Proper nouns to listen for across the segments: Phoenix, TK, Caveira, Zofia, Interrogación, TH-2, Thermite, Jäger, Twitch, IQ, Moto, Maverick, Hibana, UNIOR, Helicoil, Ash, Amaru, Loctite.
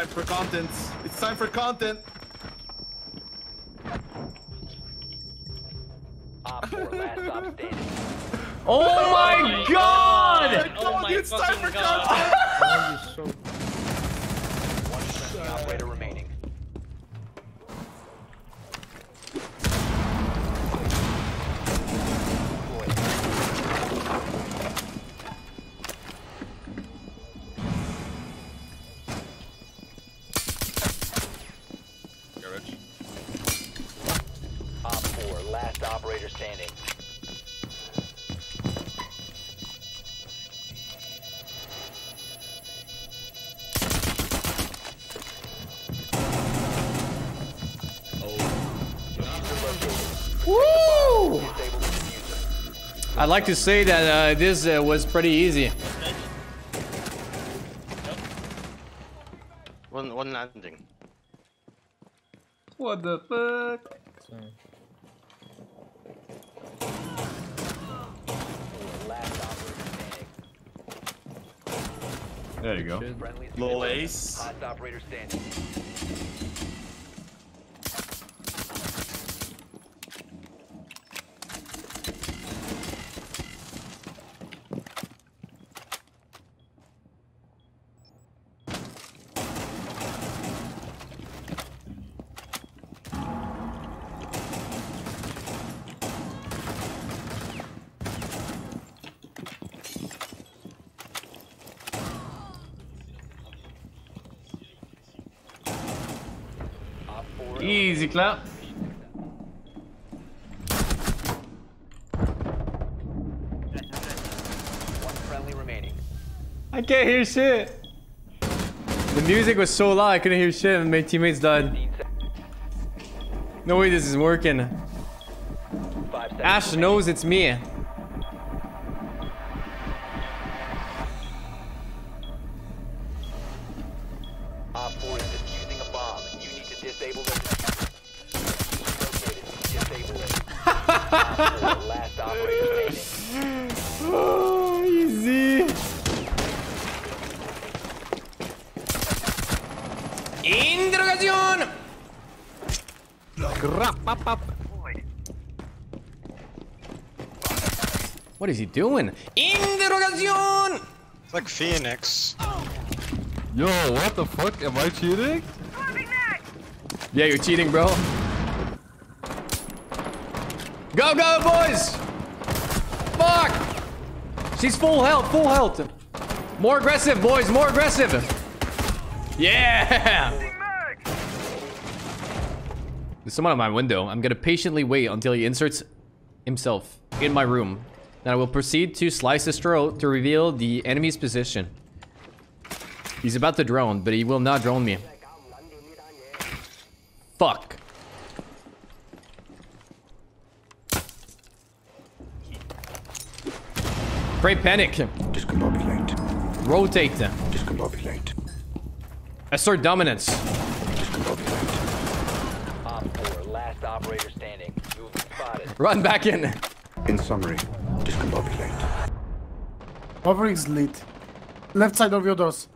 Time for content. It's time for content. Oh my god! Oh my it's time for content! One operator remaining. I'd like to say that this was pretty easy. Yep. One landing. What the fuck? Sorry. There you go. Little ace. Easy clap. One friendly remaining. I can't hear shit. The music was so loud I couldn't hear shit and my teammates died. No way this is working. Ash knows it's me. Interrogación! What is he doing? Interrogación! It's like Phoenix. Yo, what the fuck? Am I cheating? Yeah, you're cheating, bro. Go, go, boys! Fuck! She's full health, full health. More aggressive, boys, more aggressive. Yeah! There's someone at my window. I'm gonna patiently wait until he inserts himself in my room. Then I will proceed to slice his throat to reveal the enemy's position. He's about to drone, but he will not drone me. Fuck. Pray panic. Discombobulate. Rotate them. Discombobulate. Assert dominance. Last operator standing. You will be spotted. Run back in. In summary, discombobulate. Maverick's lit. Left side of your doors.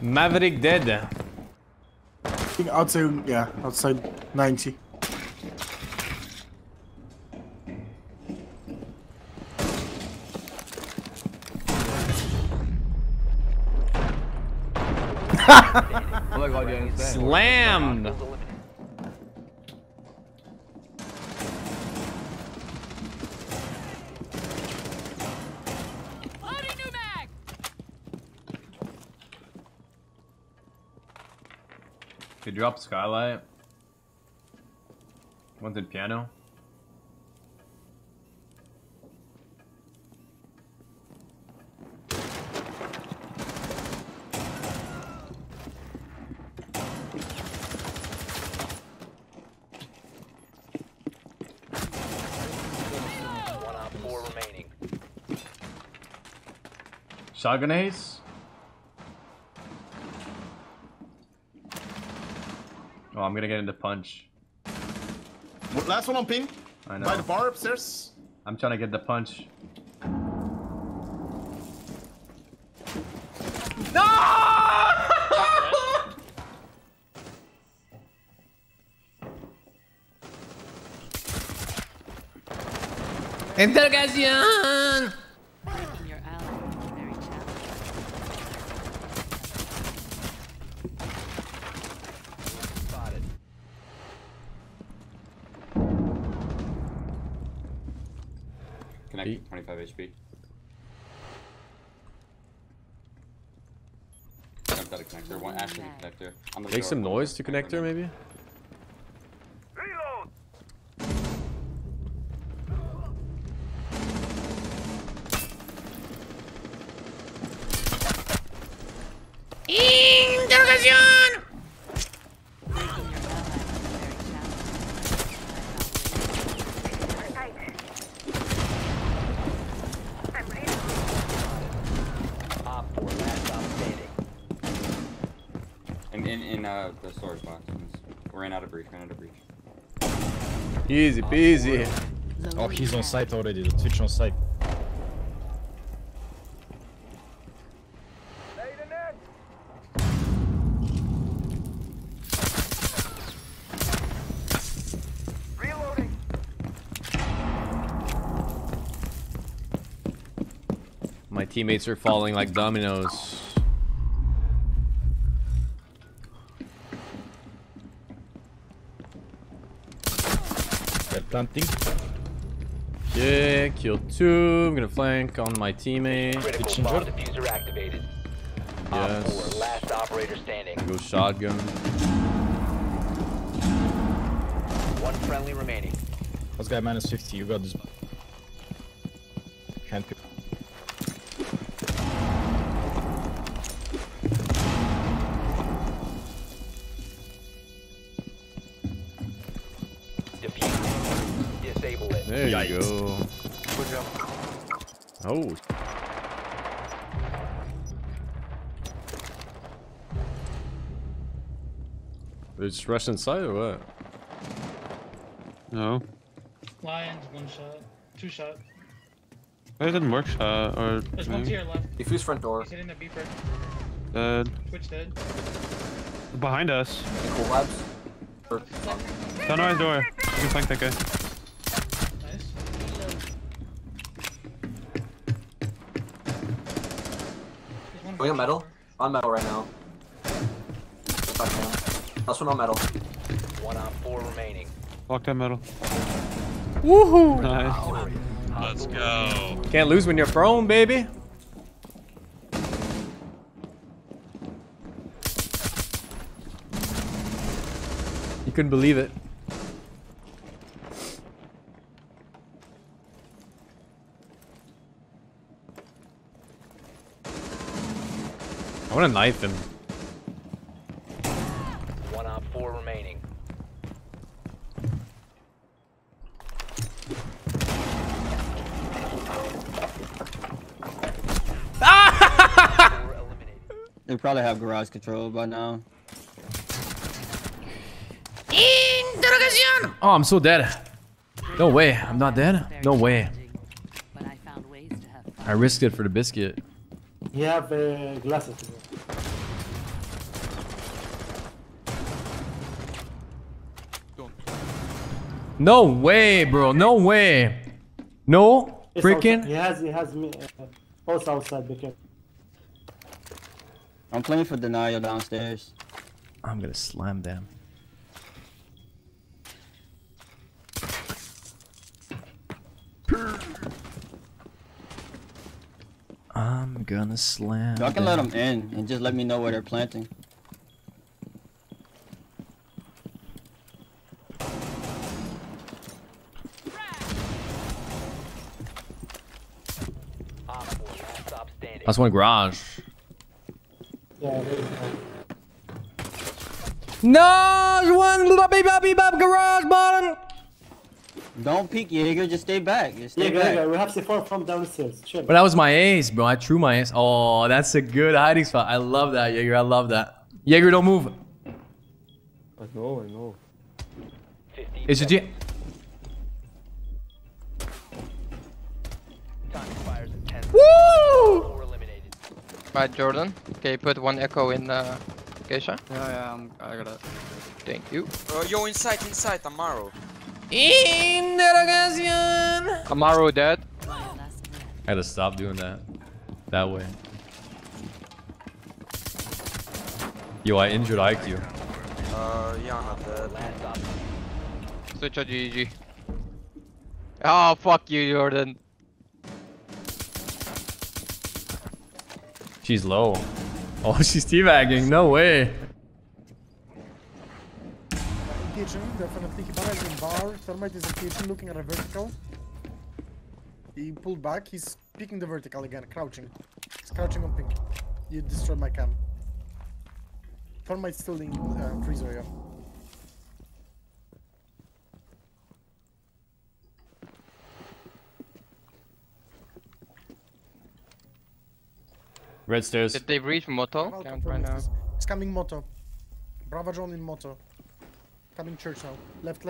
Maverick dead. I think outside, yeah, outside 90. Slammed! They dropped skylight. One's in piano. Shotgun ace. Oh, I'm gonna get into punch. Last one on ping. I know. By the bar upstairs. I'm trying to get the punch. No! Interrogación! Connect 25 HP. Jumped out of connector. One Ash in the connector. On the make door. Some noise to connector, maybe? Reload! Interrogación! The storage box. Ran out of breach. Easy peasy. Oh, he's on site already. The Twitch on site. My teammates are falling like dominoes. Planting. Yeah, kill two. I'm gonna flank on my teammate. Critical bomb diffuser activated. Yes. Last operator standing. Go shotgun. One friendly remaining. This guy minus 50. You got this. Can't pick. There you go. Good job. Oh. They just rushed inside or what? No. Lions, one shot. Two shot. That didn't work. Or there's maybe one to your left. Defuse front door. He's hitting the beeper. Dead. Twitch dead. Behind us. Collapse. Don't eyes door. You can flank that guy. We on metal? On metal right now. Last one on metal. One on four remaining. Locked on metal. Woohoo! Nice. Let's go. Can't lose when you're prone, baby. You couldn't believe it. I want to knife him. One on four remaining. They probably have garage control by now. Interrogación! Oh, I'm so dead. No way. I'm not dead? No way. I risked it for the biscuit. You have glasses. No way, bro. No way. No freaking. He has me. Also outside. Because I'm playing for denial downstairs. I'm gonna slam them. I'm gonna slam. Y'all can let them in and just let me know where they're planting. That's one garage. Yeah, no, one little baby garage bottom. Don't peek, Jäger. Just stay back. Just stay back. We have support from downstairs. Sure. But that was my ace, bro. I threw my ace. Oh, that's a good hiding spot. I love that, Jäger. I love that. Jäger, don't move. I know. It's a G. Woo! Right, Jordan, can you put one echo in Geisha? Yeah, I got it. Thank you. Yo, inside, Amaru. Interrogación! Amaru dead. I gotta stop doing that. That way. Yo, I injured IQ. Yeah, switch on GG. Oh, fuck you, Jordan. She's low. Oh, she's teabagging. No way. Kitchen, definitely. Hibana is in bar. Thermite is in kitchen, looking at a vertical. He pulled back. He's picking the vertical again, crouching. He's crouching on pink. You destroyed my cam. Thermite's still in freezer, yeah. Red stairs. Did they reach Moto? Can't right now. It's coming Moto. Bravo John in Moto. Coming church now. Left.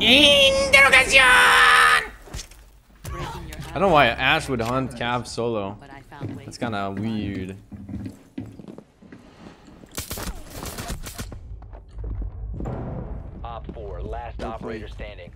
Interrogación! I don't know why Ash would hunt Cav solo. That's kind of weird. Op 4, last operator standing.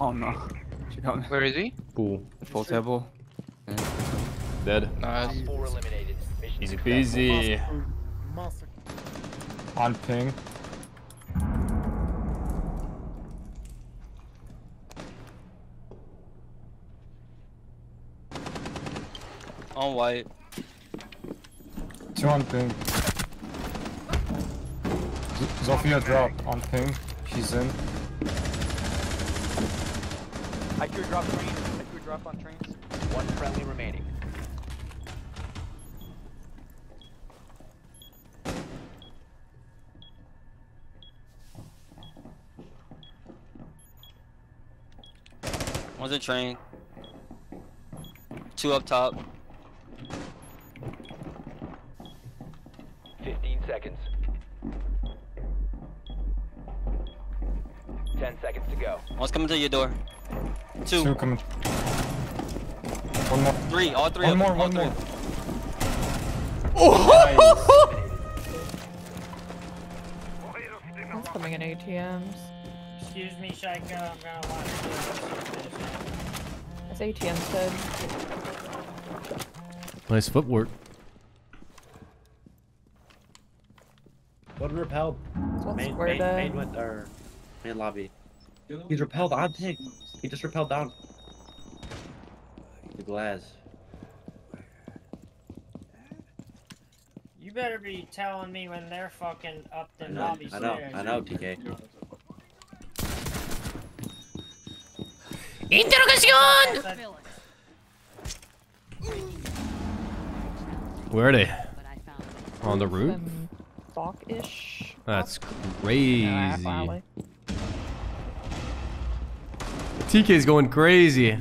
Oh no. Where is he? Pool. Full table. Yeah. Dead. Nice. Easy peasy. On ping. On white. Two on ping. Zofia drop on ping. She's in. IQ drop train. IQ drop on trains. One friendly remaining. One's in train. Two up top. 15 seconds. 10 seconds to go. One's coming to your door. Two coming. One more. Three. All three. One more. Oh! What's coming in ATMs? Excuse me, Shaika. I'm gonna watch this. That's ATM dead. Nice footwork. What repelled? Main with our main lobby. He's repelled on pig. He just repelled down. The glass. You better be telling me when they're fucking up the lobby stairs. I know, TK. Interrogación! Where are they? On the roof? Dock-ish. That's crazy. No, TK's going crazy.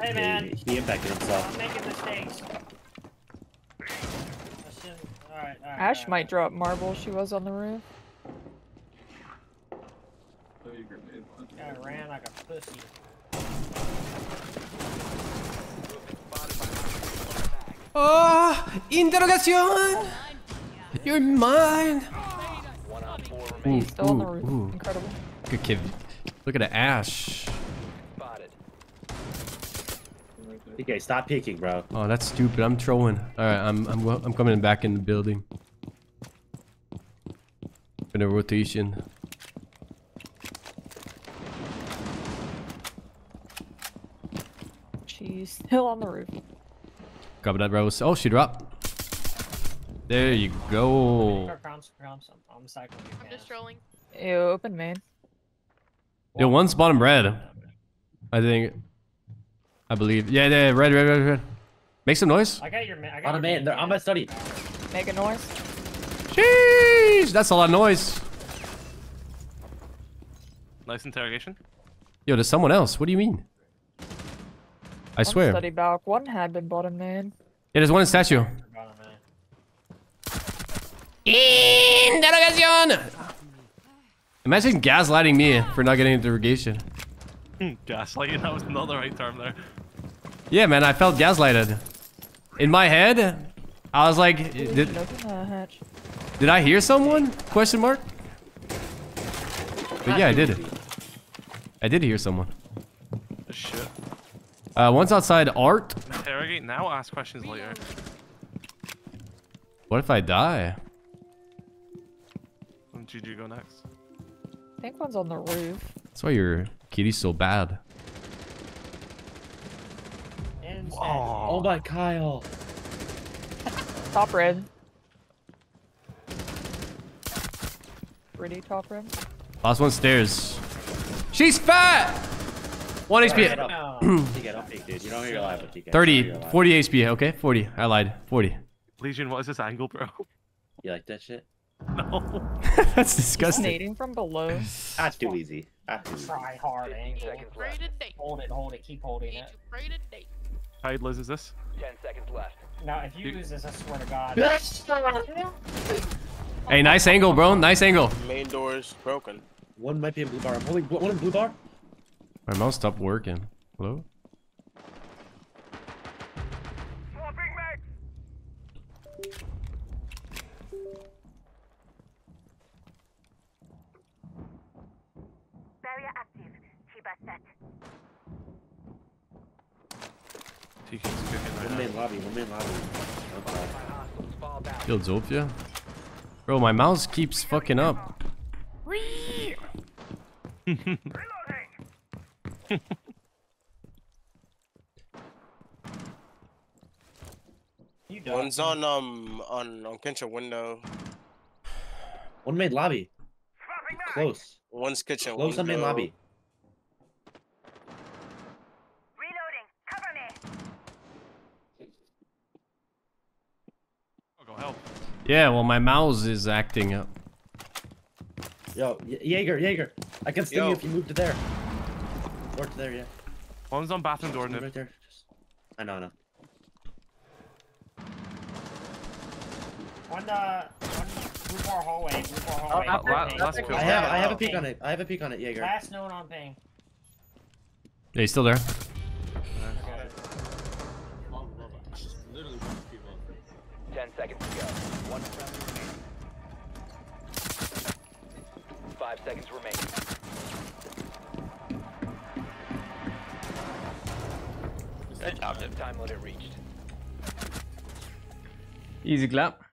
Hey man. He impacted himself. I'm making mistakes. Alright. Ash might drop marble. She was on the roof. I ran like a pussy. Oh, Interrogación! You're mine! He's still on the roof. Incredible. Good kid. Look at the Ash. Okay, stop peeking, bro. Oh, that's stupid. I'm trolling. All right, I'm coming back in the building. In a rotation. She's still on the roof. Cover that, bro. Oh, she dropped. There you go. I'm just trolling. Ew, open main. Yo, one's bottom red. I think. I believe. Yeah, red. Make some noise. I got your man. I'm gonna study. Make a noise. Jeez, that's a lot of noise. Nice interrogation. Yo, there's someone else. What do you mean? I swear. Study back. One had been bottom man. Yeah, there's one in statue. Interrogación. Imagine gaslighting me for not getting interrogation. Gaslighting, that was not the right term there. Yeah, man, I felt gaslighted. In my head, I was like, did I hear someone? Question mark? But yeah, I did. I did hear someone. Shit. One's outside art. Interrogate now, ask questions later. What if I die? When did you go next? I think one's on the roof. That's why your kitty's so bad. Oh my Kyle. Top red. Pretty top red. Last one stairs. She's fat! 1 HP. Up. Get up, dude. You don't know you're alive with TK. 30, 40 HP, okay? 40. I lied. 40. Legion, what is this angle, bro? You like that shit? No. That's disgusting. Nading from below. That's too easy. That's too easy. Try hard angle. Hold it, keep holding it. How you lose this? 10 seconds left. Now, if you lose this, I swear to God. Hey, nice angle, bro. Nice angle. Main door is broken. One might be in blue bar. I'm holding one in blue bar. My mouse stopped working. Hello? One main lobby. Killed Zofia. Bro, my mouse keeps fucking up. One's on kitchen window. One main lobby. Close. One's kitchen. Close window. On main lobby. Yeah, well, my mouse is acting up. Yo, Jäger, I can sting you if you move to there. Or to there, yeah. One's on bathroom door, dude. Right there. I know. Blue bar hallway. I have a peek on it. I have a peek on it, Jäger. Last known on thing. Yeah, he's still there. Good job, time limit reached. Easy clap.